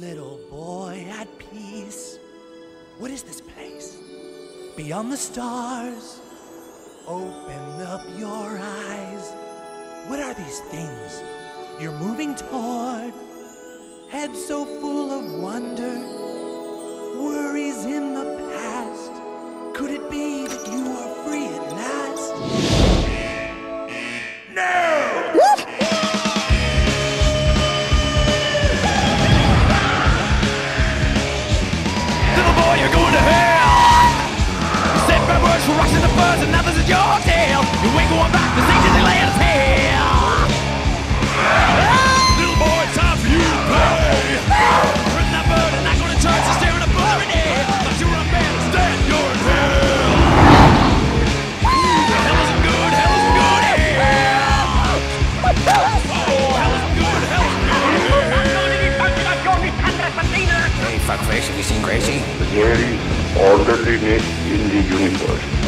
Little boy at peace. What is this place? Beyond the stars. Open up your eyes. What are these things you're moving toward? Head so full of wonder. Worries in the past. Could it be that you are free at last? No! Little boy, you're going to hell! You said bad words for rushing the birds and others at your tail. You ain't going back to see Disneyland is here! Little boy, time for you to play! Hurting that bird and not going to church and staring a bull in the air. Thought you were a man, instead you're in hell! Hey, fuck Gracie, have you seen Gracie? The very orderliness in the universe.